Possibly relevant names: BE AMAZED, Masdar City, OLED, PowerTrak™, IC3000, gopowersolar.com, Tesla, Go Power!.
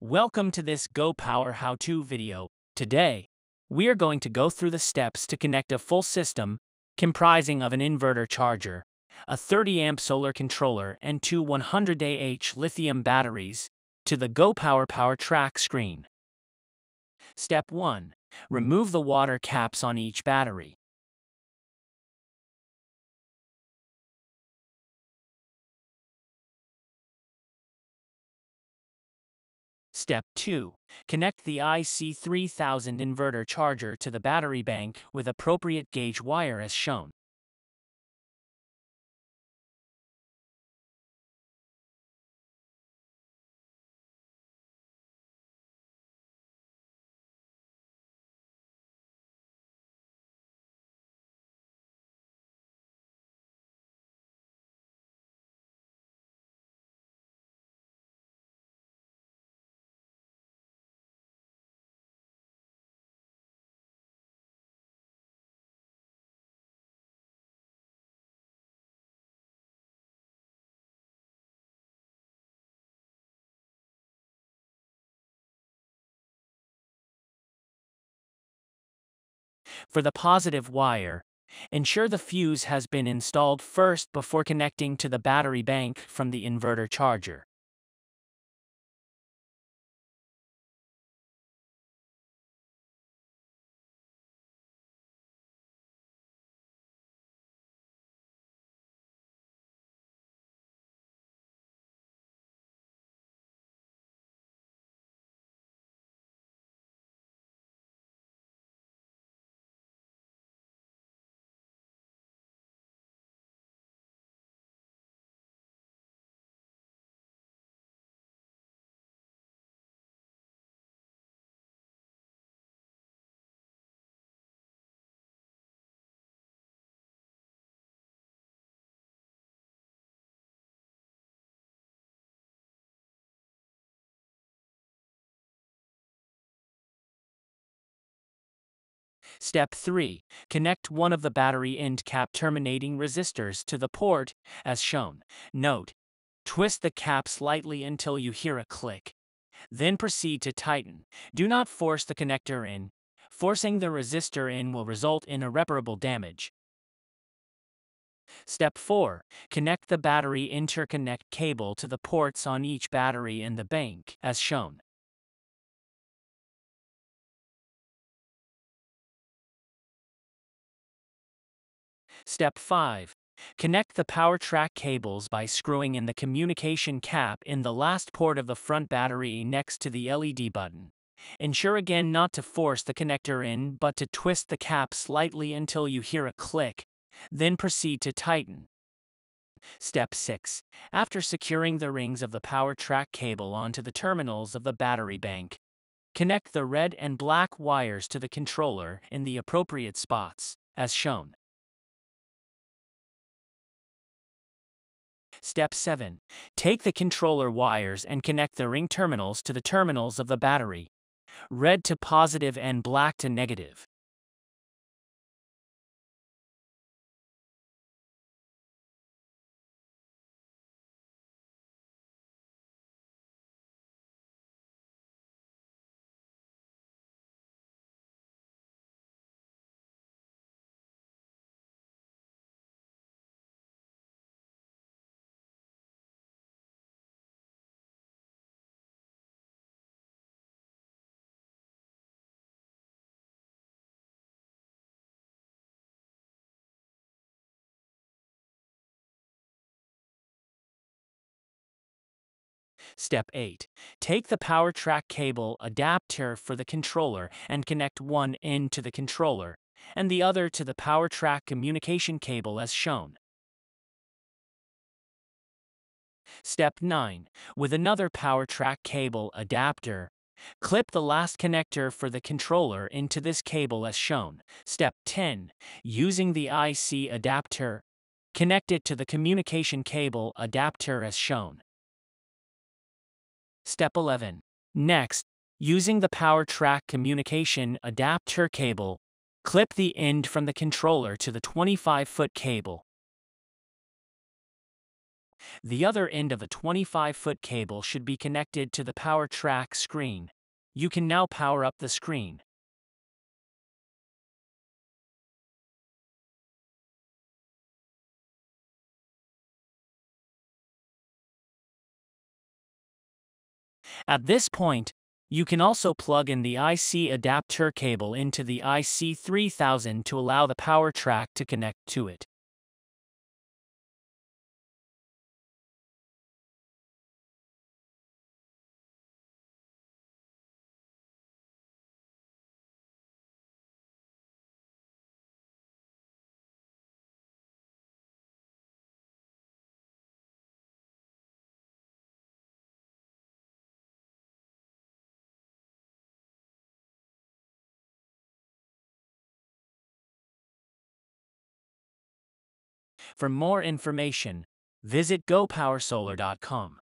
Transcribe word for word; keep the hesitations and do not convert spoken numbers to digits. Welcome to this Go Power how-to video. Today, we are going to go through the steps to connect a full system comprising of an inverter charger, a thirty amp solar controller, and two one hundred Ah lithium batteries to the Go Power PowerTrak™ screen. Step one. Remove the water caps on each battery. Step two. Connect the I C three thousand inverter charger to the battery bank with appropriate gauge wire as shown. For the positive wire, ensure the fuse has been installed first before connecting to the battery bank from the inverter charger. Step three. Connect one of the battery end cap terminating resistors to the port, as shown. Note: twist the cap slightly until you hear a click. Then proceed to tighten. Do not force the connector in. Forcing the resistor in will result in irreparable damage. Step four. Connect the battery interconnect cable to the ports on each battery in the bank, as shown. Step five. Connect the PowerTrak™ cables by screwing in the communication cap in the last port of the front battery next to the L E D button. Ensure again not to force the connector in but to twist the cap slightly until you hear a click, then proceed to tighten. Step six. After securing the rings of the PowerTrak™ cable onto the terminals of the battery bank, connect the red and black wires to the controller in the appropriate spots, as shown. Step seven. Take the controller wires and connect the ring terminals to the terminals of the battery. Red to positive and black to negative. Step eight. Take the PowerTrak™ cable adapter for the controller and connect one end to the controller and the other to the PowerTrak™ communication cable as shown. Step nine. With another PowerTrak™ cable adapter, clip the last connector for the controller into this cable as shown. Step ten. Using the I C adapter, connect it to the communication cable adapter as shown. Step eleven. Next, using the PowerTrak™ communication adapter cable, clip the end from the controller to the twenty-five foot cable. The other end of a twenty-five foot cable should be connected to the PowerTrak™ screen. You can now power up the screen. At this point, you can also plug in the I C adapter cable into the I C three thousand to allow the PowerTrak™ to connect to it. For more information, visit go power solar dot com.